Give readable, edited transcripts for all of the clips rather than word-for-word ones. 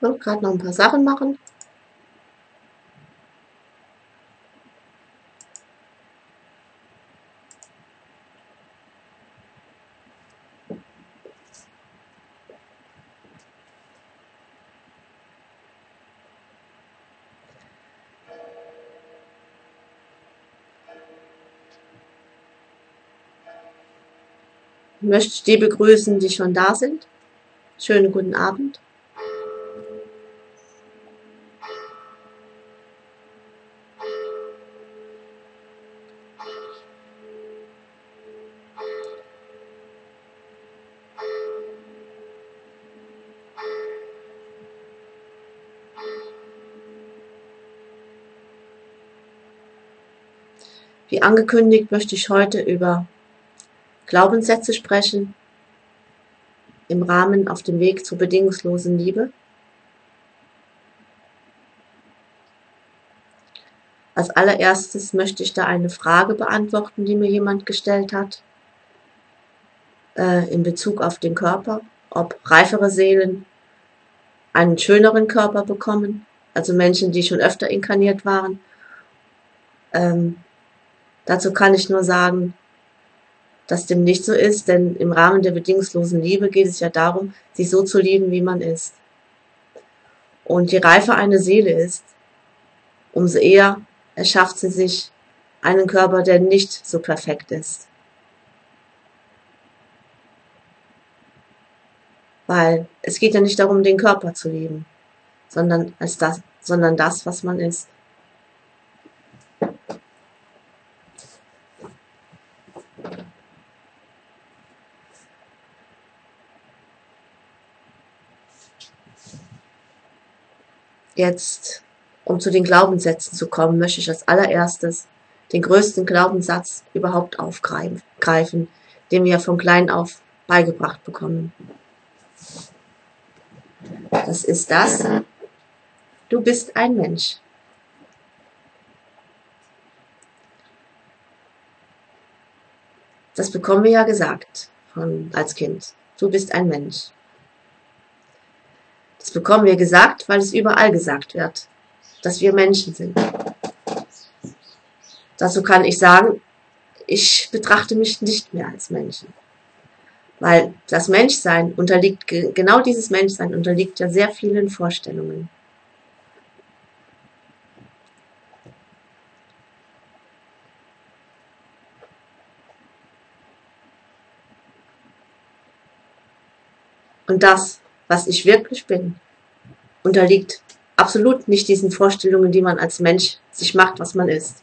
So, gerade noch ein paar Sachen machen. Möchte ich die begrüßen, die schon da sind. Schönen guten Abend. Wie angekündigt, möchte ich heute über Glaubenssätze sprechen im Rahmen auf dem Weg zur bedingungslosen Liebe. Als allererstes möchte ich da eine Frage beantworten, die mir jemand gestellt hat, in Bezug auf den Körper, ob reifere Seelen einen schöneren Körper bekommen, also Menschen, die schon öfter inkarniert waren. Dazu kann ich nur sagen, dass dem nicht so ist, denn im Rahmen der bedingungslosen Liebe geht es ja darum, sich so zu lieben, wie man ist. Und je reifer eine Seele ist, umso eher erschafft sie sich einen Körper, der nicht so perfekt ist. Weil es geht ja nicht darum, den Körper zu lieben, sondern das, was man ist. Jetzt, um zu den Glaubenssätzen zu kommen, möchte ich als allererstes den größten Glaubenssatz überhaupt aufgreifen, den wir von klein auf beigebracht bekommen. Das ist das: Du bist ein Mensch. Das bekommen wir ja gesagt als Kind. Du bist ein Mensch. Das bekommen wir gesagt, weil es überall gesagt wird, dass wir Menschen sind. Dazu kann ich sagen, ich betrachte mich nicht mehr als Menschen. Weil das Menschsein unterliegt, genau dieses Menschsein unterliegt ja sehr vielen Vorstellungen. Und das, was ich wirklich bin, unterliegt absolut nicht diesen Vorstellungen, die man als Mensch sich macht, was man ist.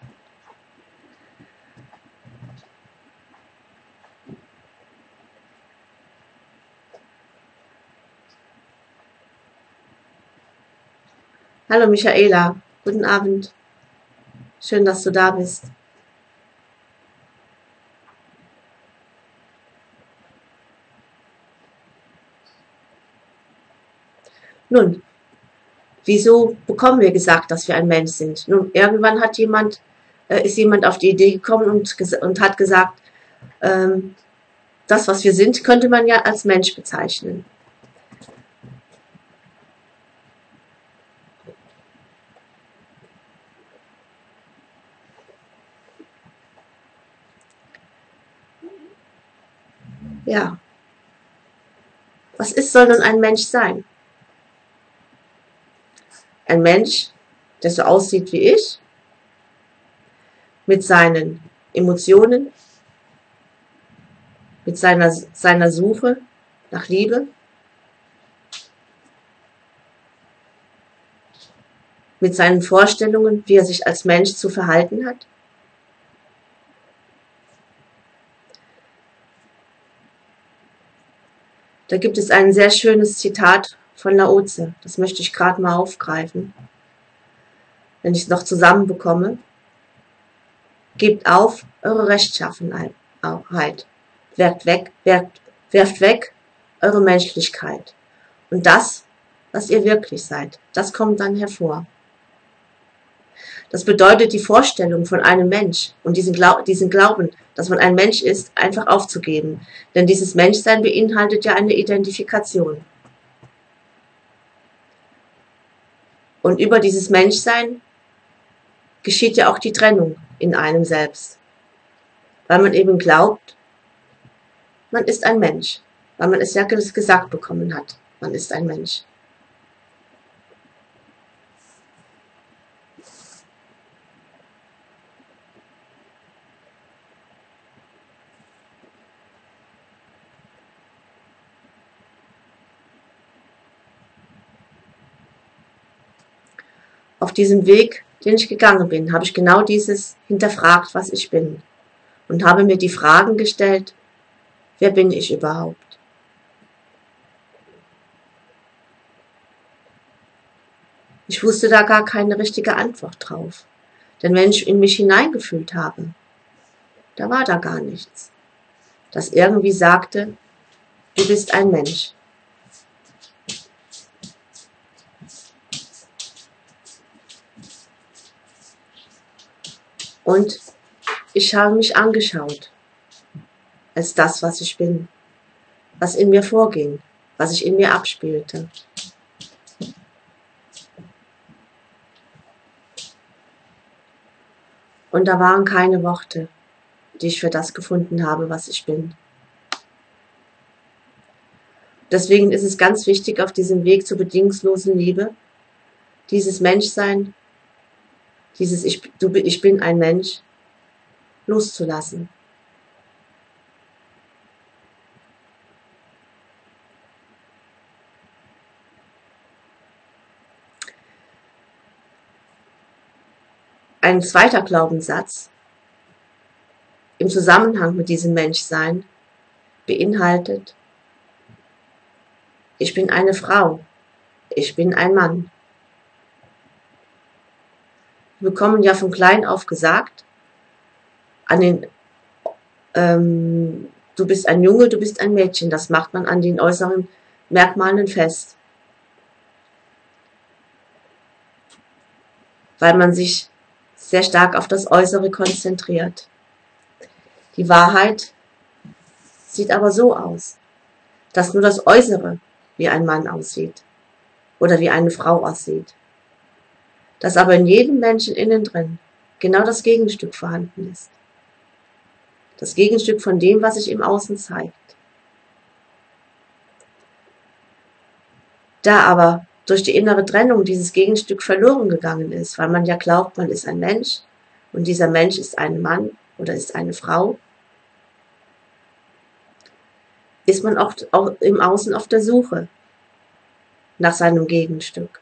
Hallo Michaela, guten Abend. Schön, dass du da bist. Nun, wieso bekommen wir gesagt, dass wir ein Mensch sind? Nun, irgendwann hat ist jemand auf die Idee gekommen und hat gesagt, das, was wir sind, könnte man ja als Mensch bezeichnen. Ja. Was soll denn ein Mensch sein? Ein Mensch, der so aussieht wie ich, mit seinen Emotionen, mit seiner Suche nach Liebe, mit seinen Vorstellungen, wie er sich als Mensch zu verhalten hat. Da gibt es ein sehr schönes Zitat von Laoze. Das möchte ich gerade mal aufgreifen, wenn ich es noch zusammenbekomme. Gebt auf eure Rechtschaffenheit. Werft weg eure Menschlichkeit. Und das, was ihr wirklich seid, das kommt dann hervor. Das bedeutet, die Vorstellung von einem Mensch und diesen Glauben, dass man ein Mensch ist, einfach aufzugeben. Denn dieses Menschsein beinhaltet ja eine Identifikation. Und über dieses Menschsein geschieht ja auch die Trennung in einem selbst. Weil man eben glaubt, man ist ein Mensch. Weil man es ja gesagt bekommen hat, man ist ein Mensch. Auf diesem Weg, den ich gegangen bin, habe ich genau dieses hinterfragt, was ich bin. Und habe mir die Fragen gestellt, wer bin ich überhaupt? Ich wusste da gar keine richtige Antwort drauf. Denn wenn ich in mich hineingefühlt habe, da war da gar nichts. Das irgendwie sagte, du bist ein Mensch. Und ich habe mich angeschaut als das, was ich bin, was in mir vorging, was sich in mir abspielte. Und da waren keine Worte, die ich für das gefunden habe, was ich bin. Deswegen ist es ganz wichtig, auf diesem Weg zur bedingungslosen Liebe, dieses Menschsein, dieses Ich bin ein Mensch loszulassen. Ein zweiter Glaubenssatz im Zusammenhang mit diesem Menschsein beinhaltet: Ich bin eine Frau, ich bin ein Mann. Wir bekommen ja von klein auf gesagt, du bist ein Junge, du bist ein Mädchen. Das macht man an den äußeren Merkmalen fest. Weil man sich sehr stark auf das Äußere konzentriert. Die Wahrheit sieht aber so aus, dass nur das Äußere wie ein Mann aussieht oder wie eine Frau aussieht. Dass aber in jedem Menschen innen drin genau das Gegenstück vorhanden ist. Das Gegenstück von dem, was sich im Außen zeigt. Da aber durch die innere Trennung dieses Gegenstück verloren gegangen ist, weil man ja glaubt, man ist ein Mensch und dieser Mensch ist ein Mann oder ist eine Frau, ist man auch im Außen auf der Suche nach seinem Gegenstück.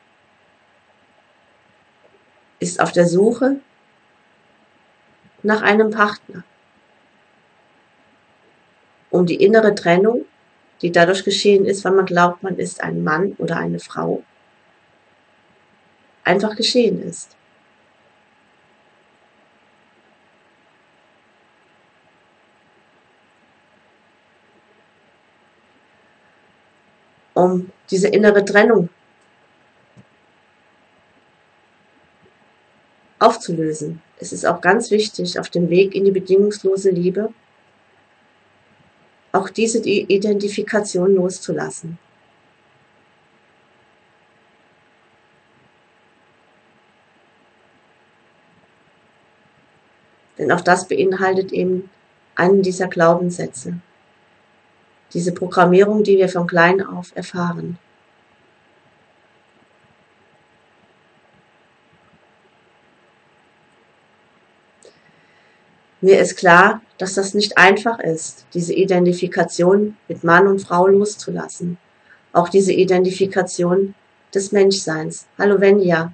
Ist auf der Suche nach einem Partner, um die innere Trennung, die dadurch geschehen ist, weil man glaubt, man ist ein Mann oder eine Frau, einfach geschehen ist. Um diese innere Trennung aufzulösen. Es ist auch ganz wichtig, auf dem Weg in die bedingungslose Liebe auch diese Identifikation loszulassen. Denn auch das beinhaltet eben einen dieser Glaubenssätze. Diese Programmierung, die wir von klein auf erfahren. Mir ist klar, dass das nicht einfach ist, diese Identifikation mit Mann und Frau loszulassen. Auch diese Identifikation des Menschseins. Hallo Venja.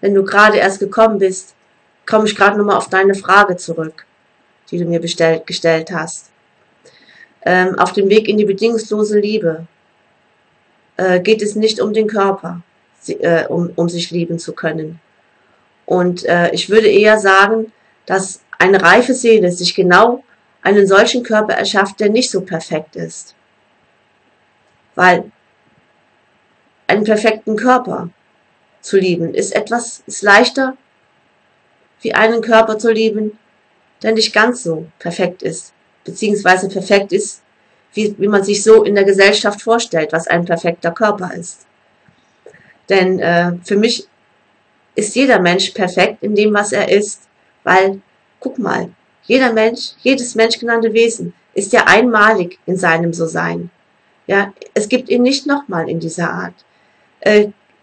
Wenn du gerade erst gekommen bist, komme ich gerade nochmal auf deine Frage zurück, die du mir gestellt hast. Auf dem Weg in die bedingungslose Liebe geht es nicht um den Körper, um sich lieben zu können. Und ich würde eher sagen, dass eine reife Seele sich genau einen solchen Körper erschafft, der nicht so perfekt ist. Weil einen perfekten Körper zu lieben ist leichter, wie einen Körper zu lieben, der nicht ganz so perfekt ist, beziehungsweise perfekt ist, wie man sich so in der Gesellschaft vorstellt, was ein perfekter Körper ist. Denn für mich ist jeder Mensch perfekt in dem, was er ist, weil, guck mal, jeder Mensch, jedes menschgenannte Wesen ist ja einmalig in seinem So-Sein. Ja, es gibt ihn nicht nochmal in dieser Art.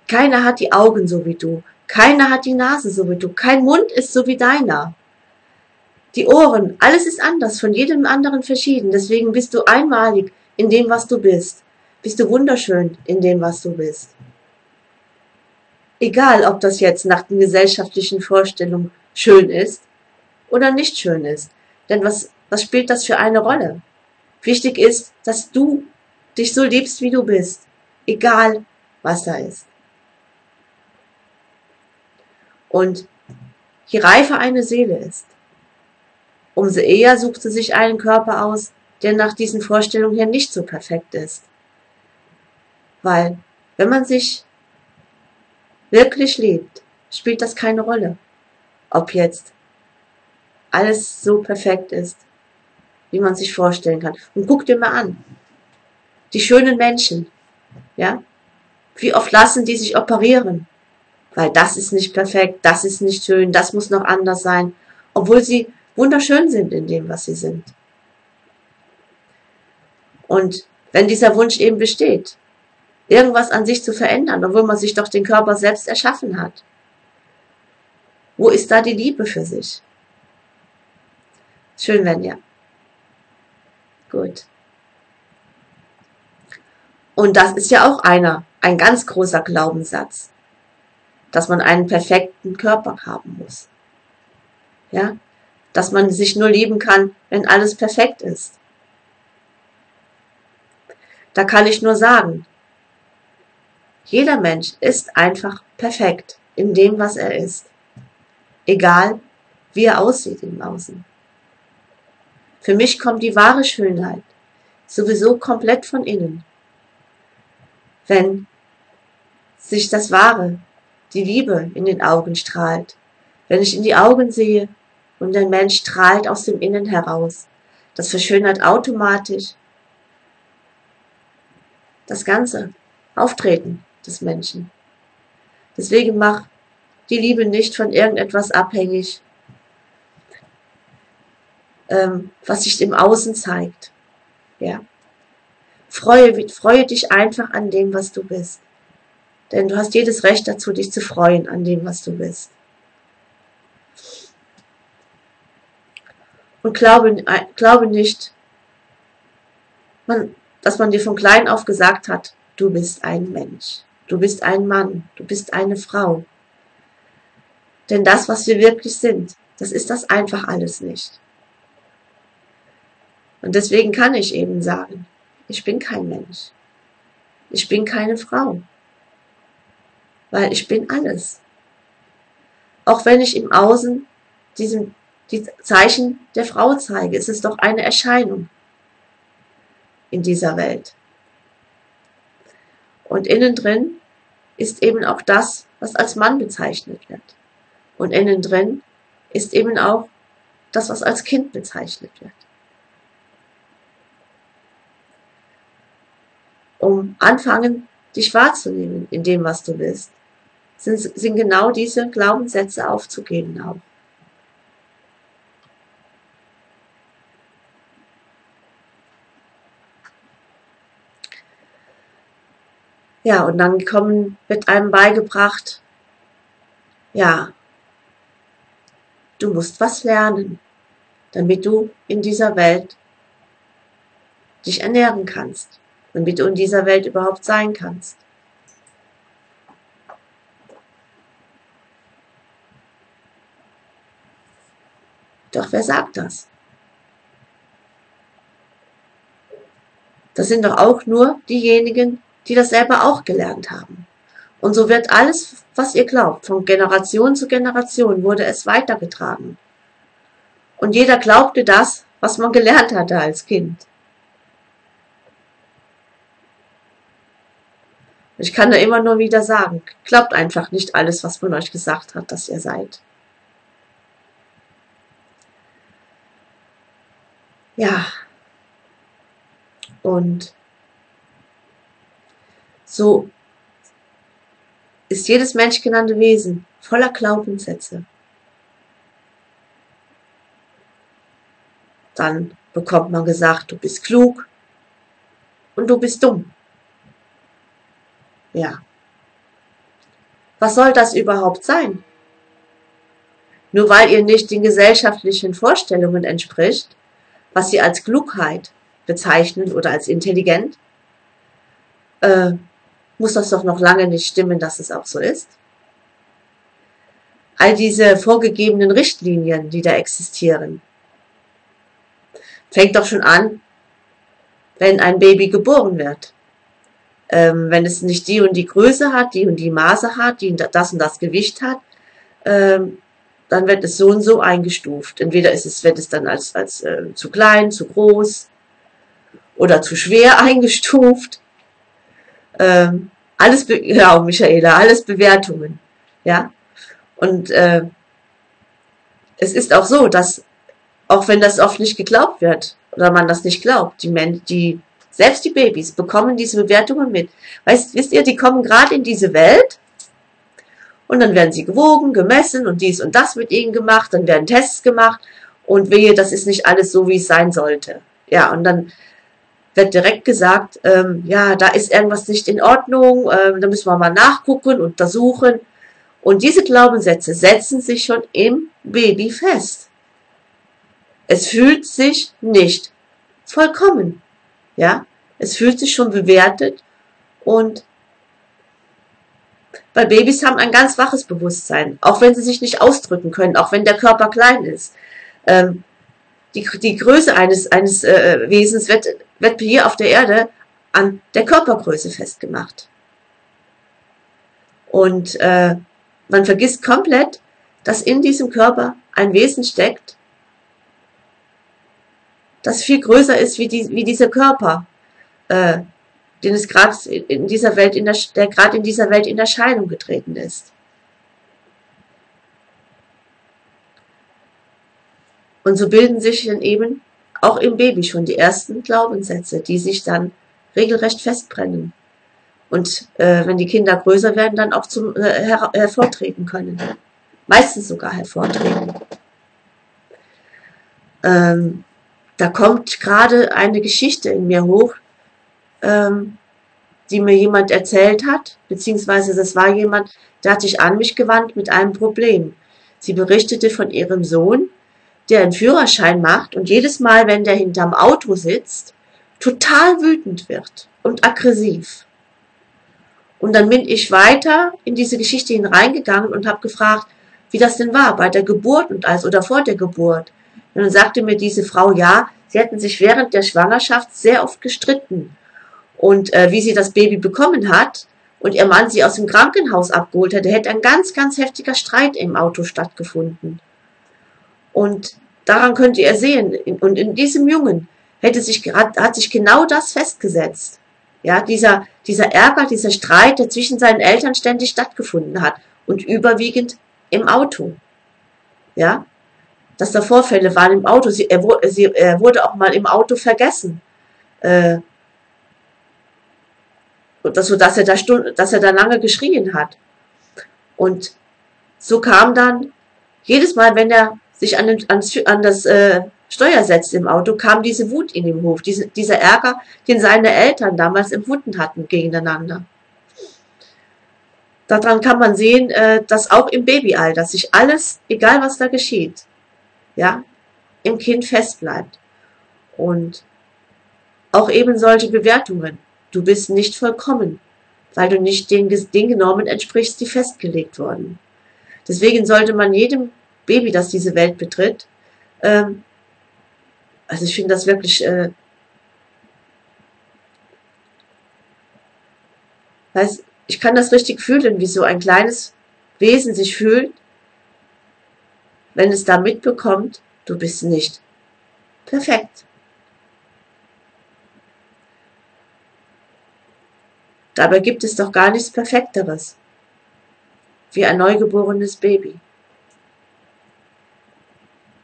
Keiner hat die Augen so wie du, keiner hat die Nase so wie du, kein Mund ist so wie deiner. Die Ohren, alles ist anders, von jedem anderen verschieden. Deswegen bist du einmalig in dem, was du bist. Bist du wunderschön in dem, was du bist. Egal, ob das jetzt nach den gesellschaftlichen Vorstellungen schön ist oder nicht schön ist. Denn was spielt das für eine Rolle? Wichtig ist, dass du dich so liebst, wie du bist. Egal, was da ist. Und je reifer eine Seele ist, umso eher sucht sie sich einen Körper aus, der nach diesen Vorstellungen hier nicht so perfekt ist. Weil, wenn man sich wirklich liebt, spielt das keine Rolle, ob jetzt alles so perfekt ist, wie man sich vorstellen kann. Und guck dir mal an, die schönen Menschen, ja, wie oft lassen die sich operieren, weil das ist nicht perfekt, das ist nicht schön, das muss noch anders sein, obwohl sie wunderschön sind in dem, was sie sind. Und wenn dieser Wunsch eben besteht, irgendwas an sich zu verändern, obwohl man sich doch den Körper selbst erschaffen hat, wo ist da die Liebe für sich? Schön, wenn ja. Gut. Und das ist ja auch ein ganz großer Glaubenssatz, dass man einen perfekten Körper haben muss. Ja? Dass man sich nur lieben kann, wenn alles perfekt ist. Da kann ich nur sagen, jeder Mensch ist einfach perfekt in dem, was er ist. Egal, wie er aussieht im Außen. Für mich kommt die wahre Schönheit sowieso komplett von innen. Wenn sich das Wahre, die Liebe in den Augen strahlt, wenn ich in die Augen sehe, und ein Mensch strahlt aus dem Innen heraus. Das verschönert automatisch das ganze Auftreten des Menschen. Deswegen mach die Liebe nicht von irgendetwas abhängig, was sich im Außen zeigt. Ja. Freue dich einfach an dem, was du bist. Denn du hast jedes Recht dazu, dich zu freuen an dem, was du bist. Und glaube nicht, dass man dir von klein auf gesagt hat, du bist ein Mensch, du bist ein Mann, du bist eine Frau. Denn das, was wir wirklich sind, das ist das einfach alles nicht. Und deswegen kann ich eben sagen, ich bin kein Mensch. Ich bin keine Frau. Weil ich bin alles. Auch wenn ich im Außen die Zeichen der Frau zeige, es ist doch eine Erscheinung in dieser Welt. Und innen drin ist eben auch das, was als Mann bezeichnet wird. Und innen drin ist eben auch das, was als Kind bezeichnet wird. Um anfangen, dich wahrzunehmen in dem, was du bist, sind genau diese Glaubenssätze aufzugeben auch. Ja, und dann wird einem beigebracht, ja, du musst was lernen, damit du in dieser Welt dich ernähren kannst, damit du in dieser Welt überhaupt sein kannst. Doch wer sagt das? Das sind doch auch nur diejenigen, die das selber auch gelernt haben. Und so wird alles, was ihr glaubt, von Generation zu Generation wurde es weitergetragen. Und jeder glaubte das, was man gelernt hatte als Kind. Ich kann da immer nur wieder sagen, glaubt einfach nicht alles, was man euch gesagt hat, dass ihr seid. Ja, und so ist jedes menschgenannte Wesen voller Glaubenssätze. Dann bekommt man gesagt, du bist klug und du bist dumm. Ja. Was soll das überhaupt sein? Nur weil ihr nicht den gesellschaftlichen Vorstellungen entspricht, was sie als Klugheit bezeichnen oder als intelligent, muss das doch noch lange nicht stimmen, dass es auch so ist. All diese vorgegebenen Richtlinien, die da existieren, fängt doch schon an, wenn ein Baby geboren wird. Wenn es nicht die und die Größe hat, die und die Maße hat, die und das Gewicht hat, dann wird es so und so eingestuft. Entweder wird es dann als zu klein, zu groß oder zu schwer eingestuft. Ja, Michaela, alles Bewertungen. Ja? Und es ist auch so, dass, auch wenn das oft nicht geglaubt wird oder man das nicht glaubt, selbst die Babys bekommen diese Bewertungen mit. Wisst ihr, die kommen gerade in diese Welt und dann werden sie gewogen, gemessen und dies und das mit ihnen gemacht, dann werden Tests gemacht und wehe, das ist nicht alles so, wie es sein sollte. Ja, und dann wird direkt gesagt, ja, da ist irgendwas nicht in Ordnung, da müssen wir mal nachgucken, untersuchen. Und diese Glaubenssätze setzen sich schon im Baby fest. Es fühlt sich nicht vollkommen. Ja, es fühlt sich schon bewertet und weil Babys haben ein ganz waches Bewusstsein, auch wenn sie sich nicht ausdrücken können, auch wenn der Körper klein ist. Die Größe eines Wesens wird hier auf der Erde an der Körpergröße festgemacht. Und man vergisst komplett, dass in diesem Körper ein Wesen steckt, das viel größer ist wie dieser Körper, den es gerade in dieser Welt in Erscheinung getreten ist. Und so bilden sich dann eben auch im Baby schon die ersten Glaubenssätze, die sich dann regelrecht festbrennen und wenn die Kinder größer werden, dann auch hervortreten können, meistens sogar hervortreten. Da kommt gerade eine Geschichte in mir hoch, die mir jemand erzählt hat, beziehungsweise das war jemand, der hat sich an mich gewandt mit einem Problem. Sie berichtete von ihrem Sohn, der einen Führerschein macht und jedes Mal, wenn der hinterm Auto sitzt, total wütend wird und aggressiv. Und dann bin ich weiter in diese Geschichte hineingegangen und habe gefragt, wie das denn war bei der Geburt und oder vor der Geburt. Und dann sagte mir diese Frau, ja, sie hätten sich während der Schwangerschaft sehr oft gestritten. Und wie sie das Baby bekommen hat und ihr Mann sie aus dem Krankenhaus abgeholt hätte, hätte ein ganz, ganz heftiger Streit im Auto stattgefunden. Und daran könnt ihr sehen, in diesem Jungen hat sich genau das festgesetzt. Ja, dieser Ärger, dieser Streit, der zwischen seinen Eltern ständig stattgefunden hat und überwiegend im Auto. Ja, dass da Vorfälle waren im Auto. Er wurde auch mal im Auto vergessen. Sodass er da lange geschrien hat. Und so kam dann, jedes Mal, wenn er sich an das Steuer setzt im Auto, kam diese Wut in ihm hoch. Dieser Ärger, den seine Eltern damals empfunden hatten gegeneinander. Daran kann man sehen, dass auch im Babyalter sich alles, egal was da geschieht, ja, im Kind fest bleibt. Und auch eben solche Bewertungen. Du bist nicht vollkommen, weil du nicht den Normen entsprichst, die festgelegt wurden. Deswegen sollte man jedem Baby, das diese Welt betritt, also ich finde das wirklich, ich kann das richtig fühlen, wie so ein kleines Wesen sich fühlt, wenn es da mitbekommt, du bist nicht perfekt. Dabei gibt es doch gar nichts Perfekteres, wie ein neugeborenes Baby.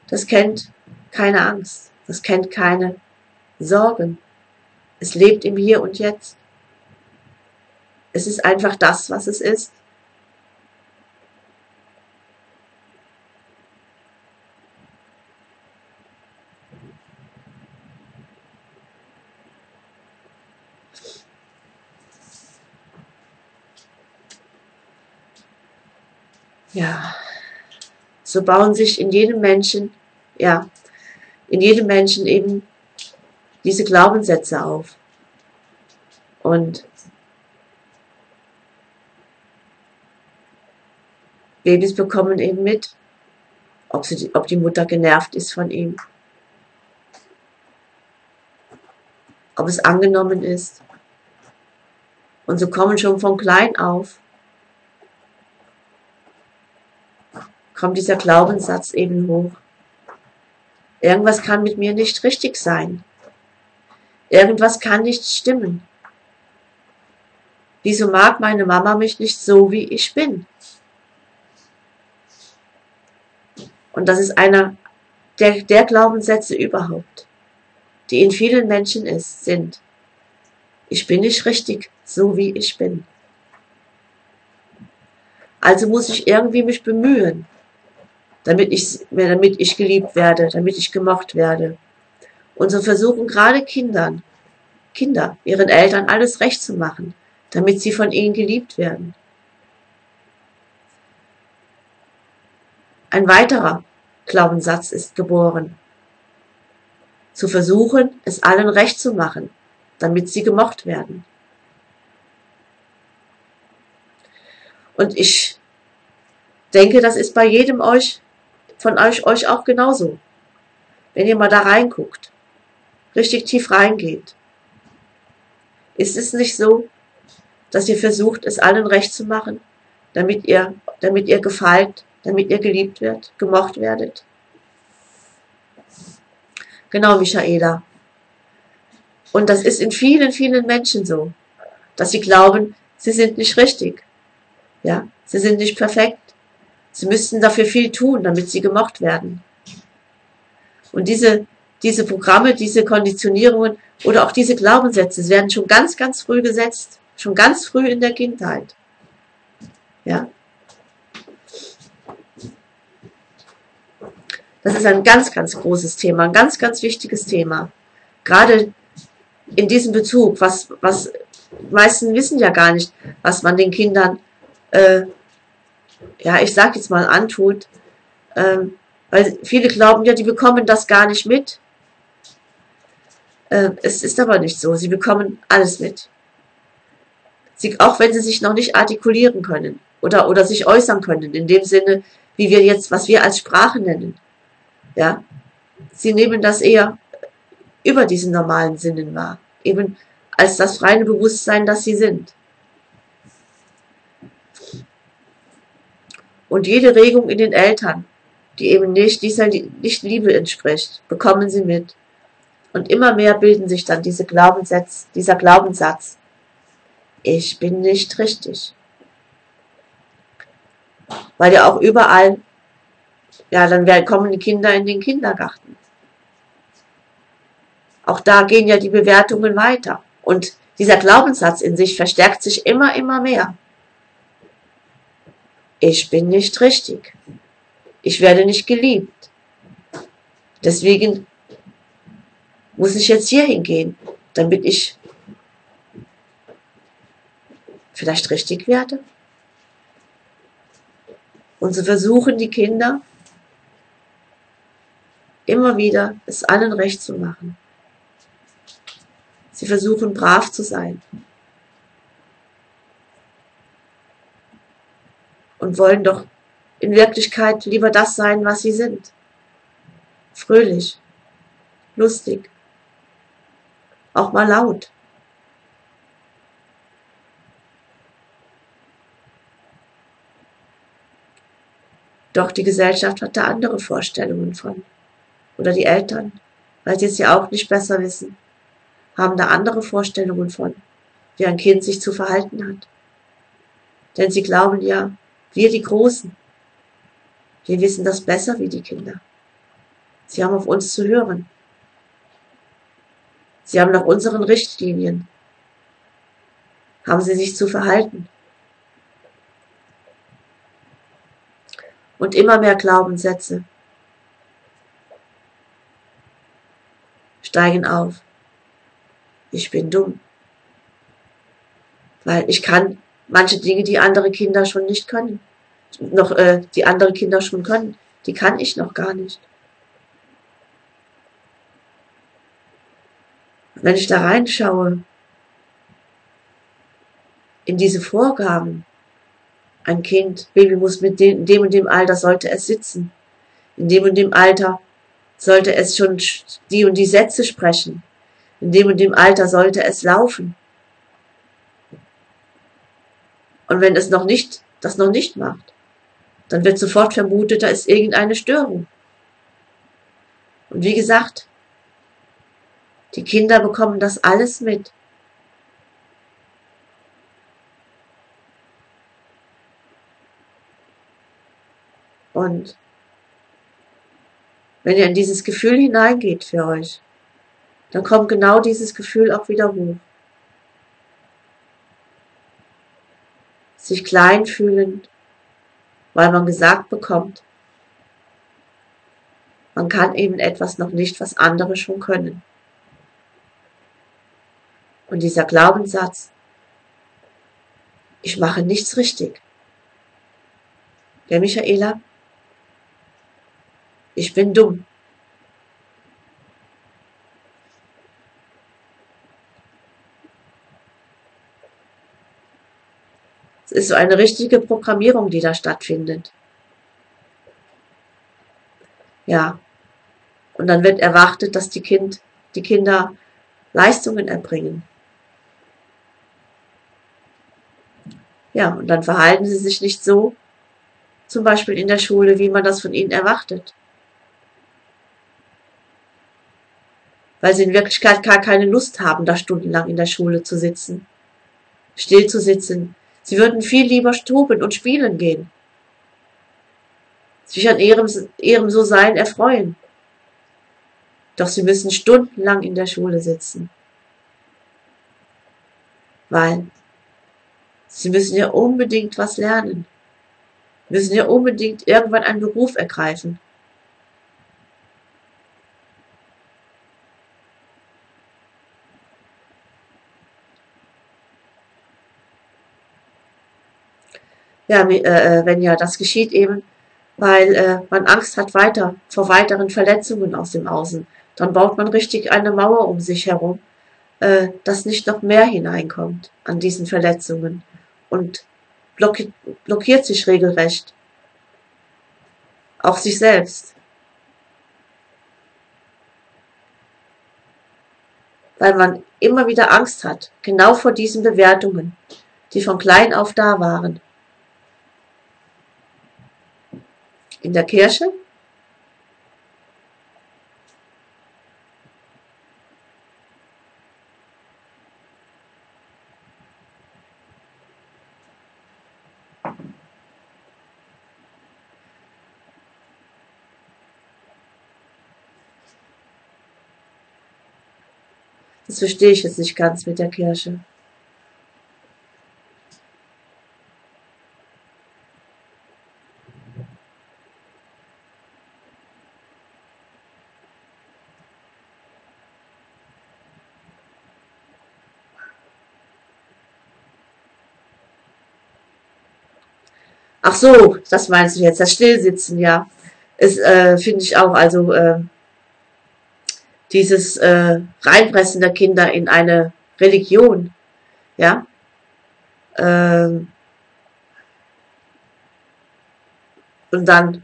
Das kennt keine Angst. Es kennt keine Sorgen. Es lebt im Hier und Jetzt. Es ist einfach das, was es ist. Ja, so bauen sich in jedem Menschen, eben diese Glaubenssätze auf. Und Babys bekommen eben mit, ob die Mutter genervt ist von ihm, ob es angenommen ist. Und so kommen schon von klein auf, kommt dieser Glaubenssatz eben hoch. Irgendwas kann mit mir nicht richtig sein. Irgendwas kann nicht stimmen. Wieso mag meine Mama mich nicht so, wie ich bin? Und das ist einer der Glaubenssätze überhaupt, die in vielen Menschen sind. Ich bin nicht richtig, so wie ich bin. Also muss ich irgendwie mich bemühen, damit ich geliebt werde, damit ich gemocht werde. Und so versuchen gerade Kinder, ihren Eltern alles recht zu machen, damit sie von ihnen geliebt werden. Ein weiterer Glaubenssatz ist geboren. Zu versuchen, es allen recht zu machen, damit sie gemocht werden. Und ich denke, das ist bei jedem von euch auch genauso. Wenn ihr mal da reinguckt, richtig tief reingeht, ist es nicht so, dass ihr versucht, es allen recht zu machen, damit ihr gefallt, damit ihr geliebt werdet, gemocht werdet? Genau, Michaela. Und das ist in vielen, vielen Menschen so, dass sie glauben, sie sind nicht richtig. Ja, sie sind nicht perfekt. Sie müssten dafür viel tun, damit sie gemocht werden. Und diese Programme, diese Konditionierungen oder auch diese Glaubenssätze werden schon ganz, ganz früh gesetzt. Schon ganz früh in der Kindheit. Ja. Das ist ein ganz, ganz großes Thema, ein ganz, ganz wichtiges Thema. Gerade in diesem Bezug, was die meisten wissen ja gar nicht, was man den Kindern, ich sag jetzt mal, antut, weil viele glauben ja, die bekommen das gar nicht mit. Es ist aber nicht so, sie bekommen alles mit. Auch wenn sie sich noch nicht artikulieren können oder sich äußern können, in dem Sinne, wie wir jetzt, was wir als Sprache nennen. Ja, sie nehmen das eher über diesen normalen Sinnen wahr, eben als das reine Bewusstsein, das sie sind. Und jede Regung in den Eltern, die eben nicht Liebe entspricht, bekommen sie mit. Und immer mehr bilden sich dann dieser Glaubenssatz. Ich bin nicht richtig. Weil ja auch überall, ja, dann kommen die Kinder in den Kindergarten. Auch da gehen ja die Bewertungen weiter. Und dieser Glaubenssatz in sich verstärkt sich immer, immer mehr. Ich bin nicht richtig. Ich werde nicht geliebt. Deswegen muss ich jetzt hier hingehen, damit ich vielleicht richtig werde. Und so versuchen die Kinder immer wieder, es allen recht zu machen. Sie versuchen, brav zu sein. Und wollen doch in Wirklichkeit lieber das sein, was sie sind. Fröhlich, lustig, auch mal laut. Doch die Gesellschaft hat da andere Vorstellungen von. Oder die Eltern, weil sie es ja auch nicht besser wissen, haben da andere Vorstellungen von, wie ein Kind sich zu verhalten hat. Denn sie glauben ja, wir die Großen, wir wissen das besser wie die Kinder. Sie haben auf uns zu hören. Sie haben nach unseren Richtlinien. Haben Sie sich zu verhalten. Und immer mehr Glaubenssätze steigen auf. Ich bin dumm. Weil ich kann manche Dinge, die andere Kinder schon nicht können, die kann ich noch gar nicht. Und wenn ich da reinschaue, in diese Vorgaben, ein Kind, Baby muss mit dem und dem Alter, sollte es sitzen. In dem und dem Alter sollte es schon die und die Sätze sprechen. In dem und dem Alter sollte es laufen. Und wenn es noch nicht macht, dann wird sofort vermutet, da ist irgendeine Störung. Und wie gesagt, die Kinder bekommen das alles mit. Und wenn ihr in dieses Gefühl hineingeht für euch, dann kommt genau dieses Gefühl auch wieder hoch. Sich klein fühlend, weil man gesagt bekommt, man kann eben etwas noch nicht, was andere schon können. Und dieser Glaubenssatz, ich mache nichts richtig. Der Michaela, ich bin dumm. Es ist so eine richtige Programmierung, die da stattfindet. Ja, und dann wird erwartet, dass die Kinder Leistungen erbringen. Ja, und dann verhalten sie sich nicht so, zum Beispiel in der Schule, wie man das von ihnen erwartet. Weil sie in Wirklichkeit gar keine Lust haben, da stundenlang in der Schule zu sitzen, still zu sitzen. Sie würden viel lieber toben und spielen gehen, sich an ihrem So-Sein erfreuen. Doch sie müssen stundenlang in der Schule sitzen, weil sie müssen ja unbedingt was lernen, müssen ja unbedingt irgendwann einen Beruf ergreifen. Ja, wenn ja, das geschieht eben, weil man Angst hat vor weiteren Verletzungen aus dem Außen. Dann baut man richtig eine Mauer um sich herum, dass nicht noch mehr hineinkommt an diesen Verletzungen und blockiert sich regelrecht. Auch sich selbst. Weil man immer wieder Angst hat, genau vor diesen Bewertungen, die von klein auf da waren. In der Kirche, das verstehe ich jetzt nicht ganz mit der Kirche. Ach so, das meinst du jetzt, das Stillsitzen, ja, ist, finde ich auch, also dieses Reinpressen der Kinder in eine Religion, ja, und dann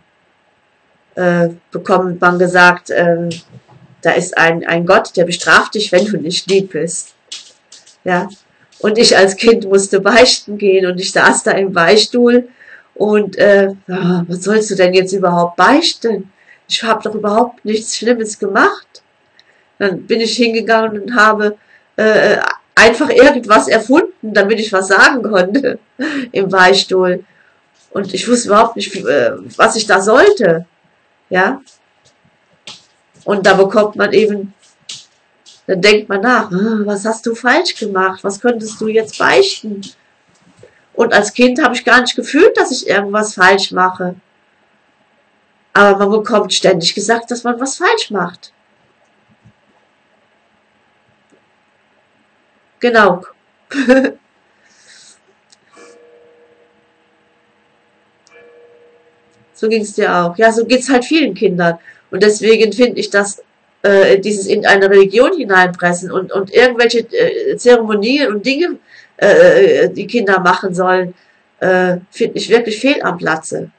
bekommt man gesagt, da ist ein Gott, der bestraft dich, wenn du nicht lieb bist, ja, und ich als Kind musste beichten gehen und ich saß da im Beichtstuhl. Und was sollst du denn jetzt überhaupt beichten? Ich habe doch überhaupt nichts Schlimmes gemacht. Dann bin ich hingegangen und habe einfach irgendwas erfunden, damit ich was sagen konnte im Beichtstuhl. Und ich wusste überhaupt nicht, was ich da sollte. Ja. Und da bekommt man eben Dann denkt man nach, was hast du falsch gemacht? Was könntest du jetzt beichten? Und als Kind habe ich gar nicht gefühlt, dass ich irgendwas falsch mache. Aber man bekommt ständig gesagt, dass man was falsch macht. Genau. So ging es dir auch. Ja, so geht es halt vielen Kindern. Und deswegen finde ich, dass dieses in eine Religion hineinpressen und irgendwelche Zeremonien und Dinge, die Kinder machen sollen, finde ich wirklich fehl am Platze.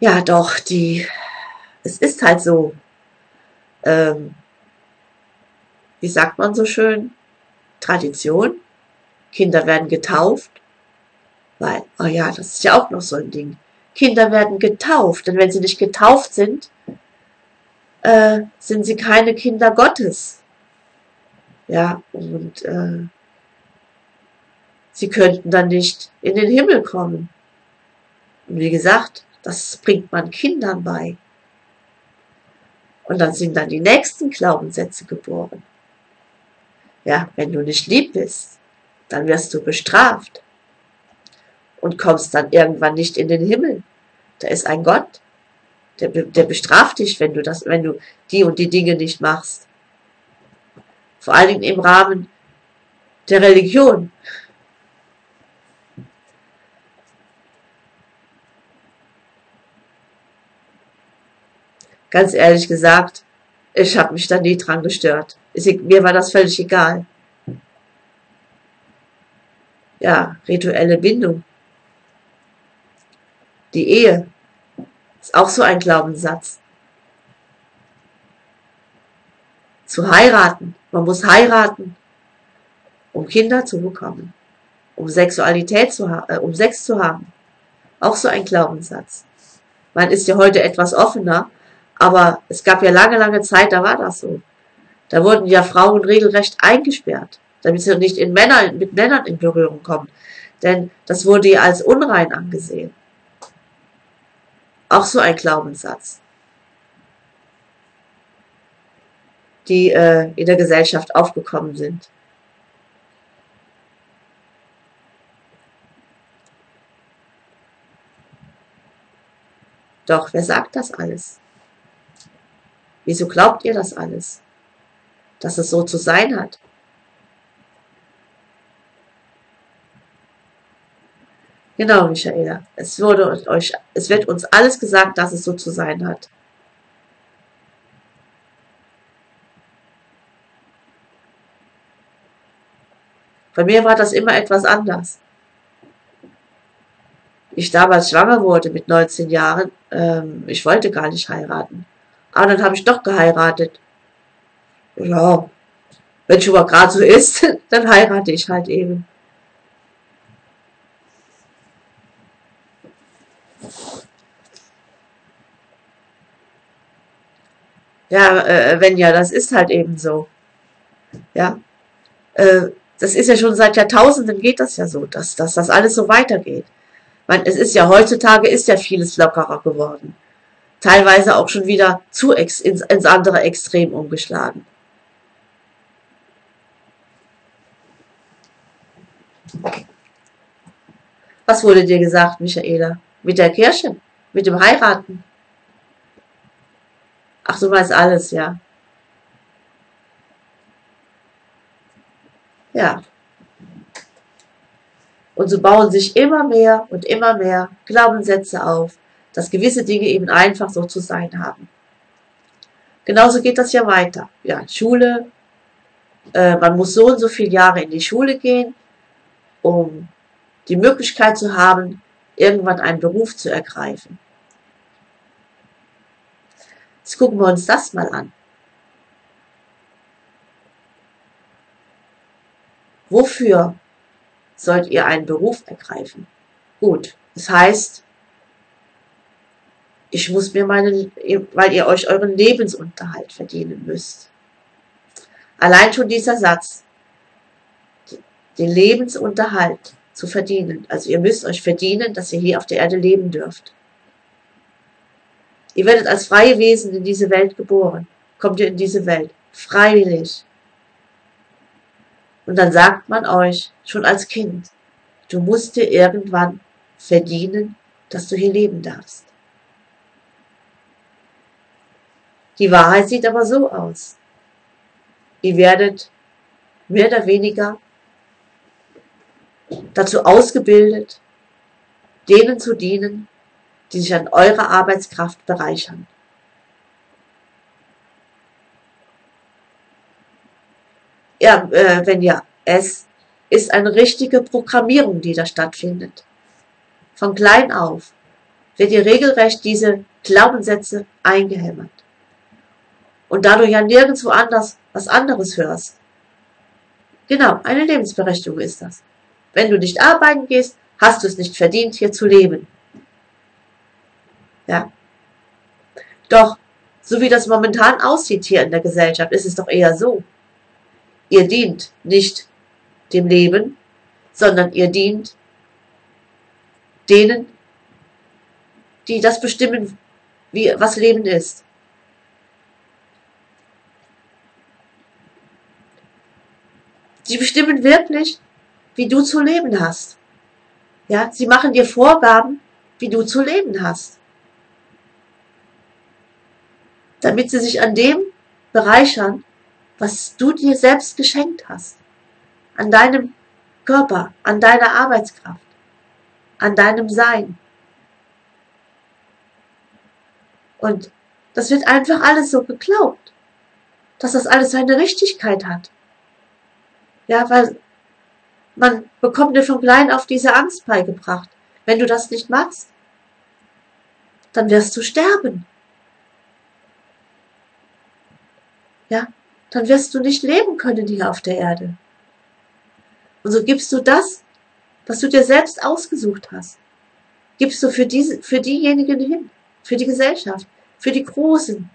Ja, doch, es ist halt so, wie sagt man so schön, Tradition. Kinder werden getauft, weil, oh ja, das ist ja auch noch so ein Ding. Kinder werden getauft, denn wenn sie nicht getauft sind, sind sie keine Kinder Gottes. Ja, und sie könnten dann nicht in den Himmel kommen. Und wie gesagt, das bringt man Kindern bei. Und dann sind dann die nächsten Glaubenssätze geboren. Ja, wenn du nicht lieb bist, dann wirst du bestraft und kommst dann irgendwann nicht in den Himmel. Da ist ein Gott, der bestraft dich, wenn du die und die Dinge nicht machst. Vor allen Dingen im Rahmen der Religion. Ganz ehrlich gesagt, ich habe mich da nie dran gestört. Mir war das völlig egal. Ja, rituelle Bindung. Die Ehe ist auch so ein Glaubenssatz. Zu heiraten. Man muss heiraten, um Kinder zu bekommen. Um Sexualität zu haben, um Sex zu haben. Auch so ein Glaubenssatz. Man ist ja heute etwas offener, aber es gab ja lange, lange Zeit, da war das so. Da wurden ja Frauen regelrecht eingesperrt, damit sie nicht mit Männern in Berührung kommen. Denn das wurde ihr als unrein angesehen. Auch so ein Glaubenssatz, die in der Gesellschaft aufgekommen sind. Doch, wer sagt das alles? Wieso glaubt ihr das alles? Dass es so zu sein hat? Genau, Michaela. Es wird uns alles gesagt, dass es so zu sein hat. Bei mir war das immer etwas anders. Ich damals schwanger wurde mit 19 Jahren, ich wollte gar nicht heiraten. Aber dann habe ich doch geheiratet. Ja, wenn es schon mal gerade so ist, dann heirate ich halt eben. Ja, wenn ja, das ist halt eben so. Ja, das ist ja schon seit Jahrtausenden geht das ja so, dass das alles so weitergeht. Es ist ja heutzutage ist ja vieles lockerer geworden. Teilweise auch schon wieder ins andere Extrem umgeschlagen. Was wurde dir gesagt, Michaela? Mit der Kirche? Mit dem Heiraten? Ach, du meinst alles, ja. Ja. Und so bauen sich immer mehr Glaubenssätze auf, dass gewisse Dinge eben einfach so zu sein haben. Genauso geht das ja weiter. Ja, Schule. Man muss so und so viele Jahre in die Schule gehen, um die Möglichkeit zu haben, irgendwann einen Beruf zu ergreifen. Jetzt gucken wir uns das mal an. Wofür sollt ihr einen Beruf ergreifen? Gut, das heißt, ich muss mir weil ihr euch euren Lebensunterhalt verdienen müsst. Allein schon dieser Satz, den Lebensunterhalt zu verdienen. Also ihr müsst euch verdienen, dass ihr hier auf der Erde leben dürft. Ihr werdet als freie Wesen in diese Welt geboren. Kommt ihr in diese Welt. Freiwillig. Und dann sagt man euch, schon als Kind, du musst dir irgendwann verdienen, dass du hier leben darfst. Die Wahrheit sieht aber so aus. Ihr werdet mehr oder weniger dazu ausgebildet, denen zu dienen, die sich an eurer Arbeitskraft bereichern. Ja, wenn ja, es ist eine richtige Programmierung, die da stattfindet. Von klein auf wird ihr regelrecht diese Glaubenssätze eingehämmert. Und da du ja nirgendwo anders was anderes hörst. Genau, eine Lebensberechtigung ist das. Wenn du nicht arbeiten gehst, hast du es nicht verdient, hier zu leben. Ja. Doch, so wie das momentan aussieht hier in der Gesellschaft, ist es doch eher so. Ihr dient nicht dem Leben, sondern ihr dient denen, die das bestimmen, wie was Leben ist. Sie bestimmen wirklich, wie du zu leben hast. Ja, sie machen dir Vorgaben, wie du zu leben hast. Damit sie sich an dem bereichern, was du dir selbst geschenkt hast. An deinem Körper, an deiner Arbeitskraft, an deinem Sein. Und das wird einfach alles so geglaubt, dass das alles seine Richtigkeit hat. Ja, weil man bekommt dir von klein auf diese Angst beigebracht. Wenn du das nicht machst, dann wirst du sterben. Ja, dann wirst du nicht leben können hier auf der Erde. Und so gibst du das, was du dir selbst ausgesucht hast, gibst du für diejenigen hin, für die Gesellschaft, für die Großen,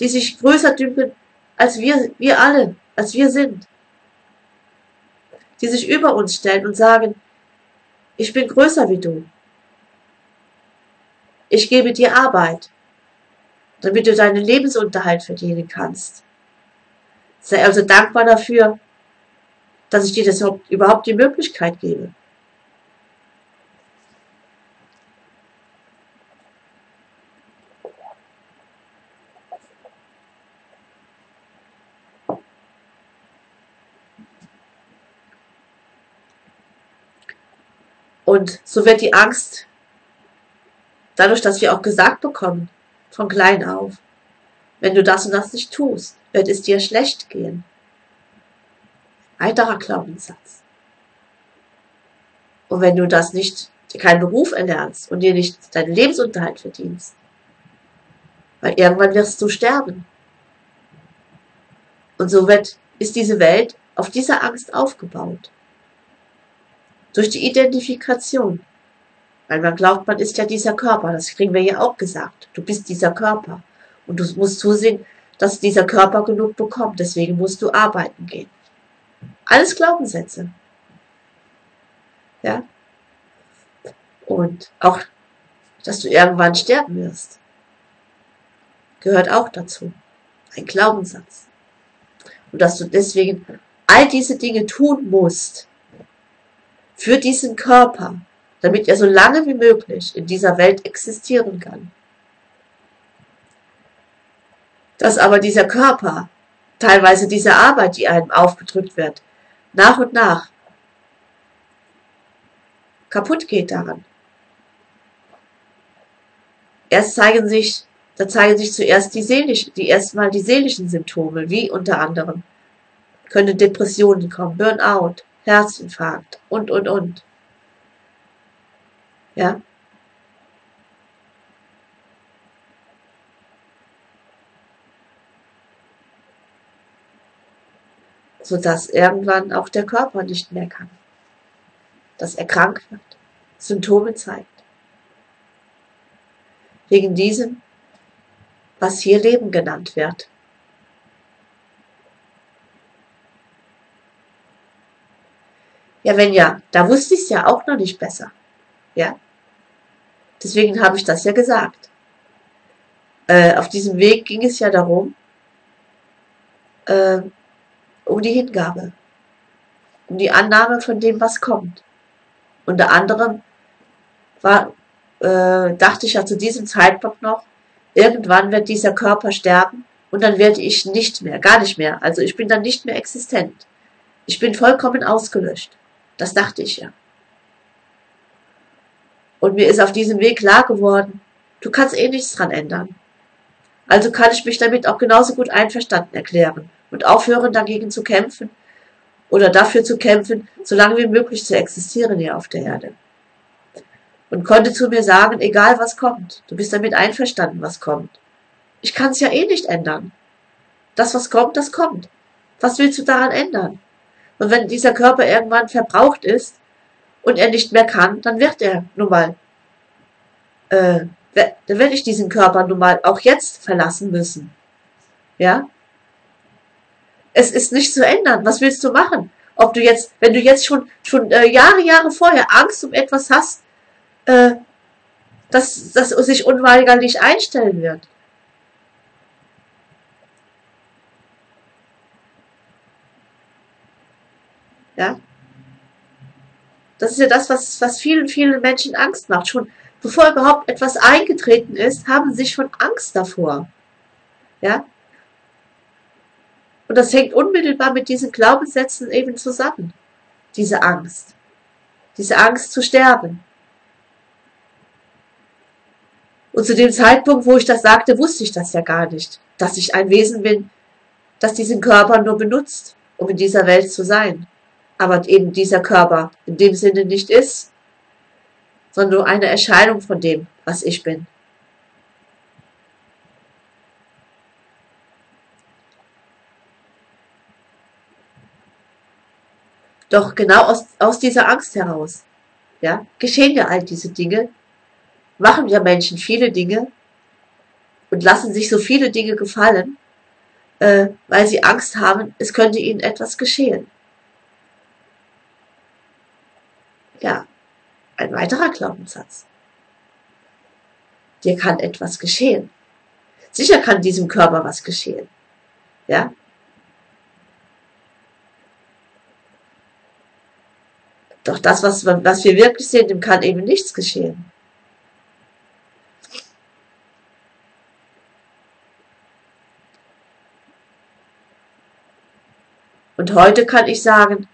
die sich größer dünken als wir alle, als wir sind. Die sich über uns stellen und sagen, ich bin größer wie du. Ich gebe dir Arbeit, damit du deinen Lebensunterhalt verdienen kannst. Sei also dankbar dafür, dass ich dir das überhaupt die Möglichkeit gebe. Und so wird die Angst, dadurch, dass wir auch gesagt bekommen, von klein auf, wenn du das und das nicht tust, wird es dir schlecht gehen. Weiterer Glaubenssatz. Und wenn du das nicht, keinen Beruf erlernst und dir nicht deinen Lebensunterhalt verdienst, weil irgendwann wirst du sterben. Und so ist diese Welt auf dieser Angst aufgebaut. Durch die Identifikation. Weil man glaubt, man ist ja dieser Körper. Das kriegen wir ja auch gesagt. Du bist dieser Körper. Und du musst zusehen, dass dieser Körper genug bekommt. Deswegen musst du arbeiten gehen. Alles Glaubenssätze. Ja? Und auch, dass du irgendwann sterben wirst. Gehört auch dazu. Ein Glaubenssatz. Und dass du deswegen all diese Dinge tun musst. Für diesen Körper, damit er so lange wie möglich in dieser Welt existieren kann. Dass aber dieser Körper, teilweise diese Arbeit, die einem aufgedrückt wird, nach und nach kaputt geht daran. Da zeigen sich zuerst die seelischen Symptome, wie unter anderem können Depressionen kommen, Burnout, Herzinfarkt und. Ja? Sodass irgendwann auch der Körper nicht mehr kann. Dass er krank wird, Symptome zeigt. Wegen diesem, was hier Leben genannt wird. Ja, wenn ja, da wusste ich es ja auch noch nicht besser. Ja? Deswegen habe ich das ja gesagt. Auf diesem Weg ging es ja darum, um die Hingabe, um die Annahme von dem, was kommt. Unter anderem war, dachte ich ja zu diesem Zeitpunkt noch, irgendwann wird dieser Körper sterben und dann werde ich nicht mehr, gar nicht mehr. Also ich bin dann nicht mehr existent. Ich bin vollkommen ausgelöscht. Das dachte ich ja. Und mir ist auf diesem Weg klar geworden, du kannst eh nichts dran ändern. Also kann ich mich damit auch genauso gut einverstanden erklären und aufhören, dagegen zu kämpfen oder dafür zu kämpfen, so lange wie möglich zu existieren hier auf der Erde. Und konnte zu mir sagen, egal was kommt, du bist damit einverstanden, was kommt. Ich kann es ja eh nicht ändern. Das, was kommt, das kommt. Was willst du daran ändern? Und wenn dieser Körper irgendwann verbraucht ist und er nicht mehr kann, dann wird er nun mal dann werde ich diesen Körper nun mal auch jetzt verlassen müssen. Ja? Es ist nicht zu ändern. Was willst du machen? Ob du jetzt, wenn du jetzt schon Jahre vorher Angst um etwas hast, dass das sich unweigerlich einstellen wird. Ja? Das ist ja das, was vielen, vielen Menschen Angst macht. Schon bevor überhaupt etwas eingetreten ist, haben sie schon Angst davor. Ja? Und das hängt unmittelbar mit diesen Glaubenssätzen eben zusammen. Diese Angst. Diese Angst zu sterben. Und zu dem Zeitpunkt, wo ich das sagte, wusste ich das ja gar nicht. Dass ich ein Wesen bin, das diesen Körper nur benutzt, um in dieser Welt zu sein. Aber eben dieser Körper in dem Sinne nicht ist, sondern nur eine Erscheinung von dem, was ich bin. Doch genau aus dieser Angst heraus, ja, geschehen ja all diese Dinge, machen ja Menschen viele Dinge und lassen sich so viele Dinge gefallen, weil sie Angst haben, es könnte ihnen etwas geschehen. Ja. Ein weiterer Glaubenssatz. Dir kann etwas geschehen. Sicher kann diesem Körper was geschehen. Ja? Doch das, was wir wirklich sehen, dem kann eben nichts geschehen. Und heute kann ich sagen,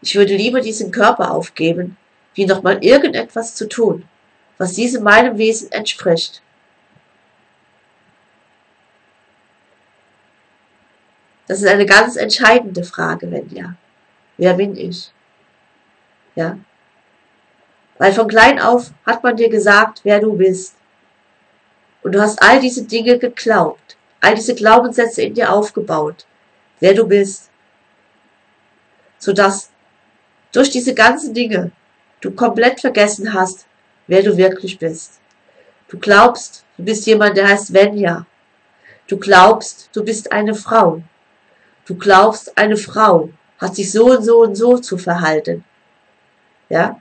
ich würde lieber diesen Körper aufgeben, wie nochmal irgendetwas zu tun, was diesem meinem Wesen entspricht. Das ist eine ganz entscheidende Frage, wenn ja. Wer bin ich? Ja. Weil von klein auf hat man dir gesagt, wer du bist. Und du hast all diese Dinge geglaubt, all diese Glaubenssätze in dir aufgebaut, wer du bist. Sodass durch diese ganzen Dinge du komplett vergessen hast, wer du wirklich bist. Du glaubst, du bist jemand, der heißt Venja. Du glaubst, du bist eine Frau. Du glaubst, eine Frau hat sich so und so und so zu verhalten. Ja?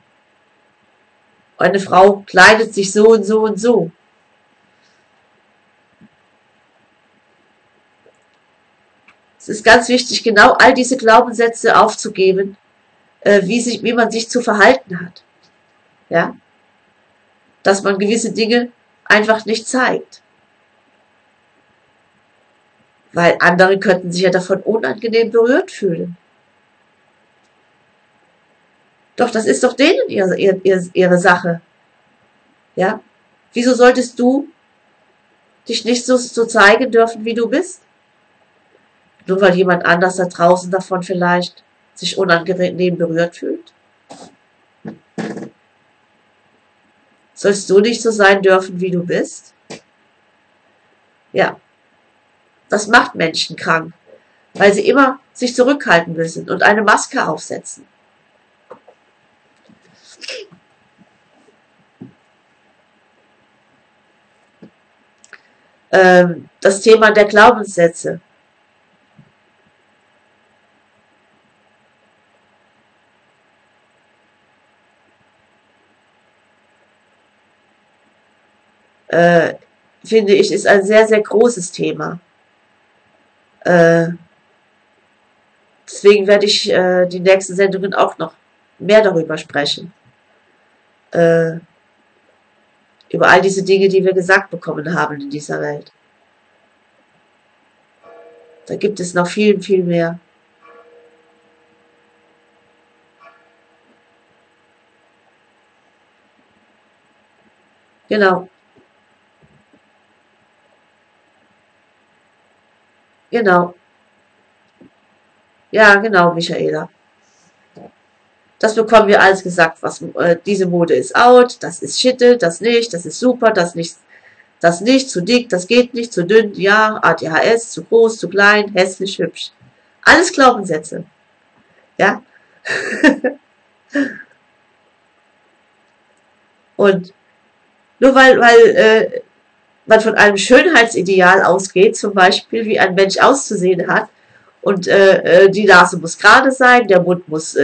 Eine Frau kleidet sich so und so und so. Es ist ganz wichtig, genau all diese Glaubenssätze aufzugeben, wie man sich zu verhalten hat. Ja? Dass man gewisse Dinge einfach nicht zeigt. Weil andere könnten sich ja davon unangenehm berührt fühlen. Doch das ist doch denen ihre Sache. Ja? Wieso solltest du dich nicht so zeigen dürfen, wie du bist? Nur weil jemand anders da draußen davon vielleicht sich unangenehm berührt fühlt? Sollst du nicht so sein dürfen, wie du bist? Ja, das macht Menschen krank, weil sie immer sich zurückhalten müssen und eine Maske aufsetzen. Das Thema der Glaubenssätze. finde ich, ist ein sehr, sehr großes Thema. Deswegen werde ich die nächsten Sendungen auch noch mehr darüber sprechen. Über all diese Dinge, die wir gesagt bekommen haben in dieser Welt. Da gibt es noch viel, viel mehr. Genau. Genau. Ja, genau, Michaela. Das bekommen wir alles gesagt, was diese Mode ist out, das ist Schitte, das nicht, das ist super, das nicht, zu dick, das geht nicht, zu dünn, ja, ADHS, zu groß, zu klein, hässlich, hübsch. Alles Glaubenssätze. Ja. Und nur weil man von einem Schönheitsideal ausgeht, zum Beispiel, wie ein Mensch auszusehen hat, und die Nase muss gerade sein, der Mund muss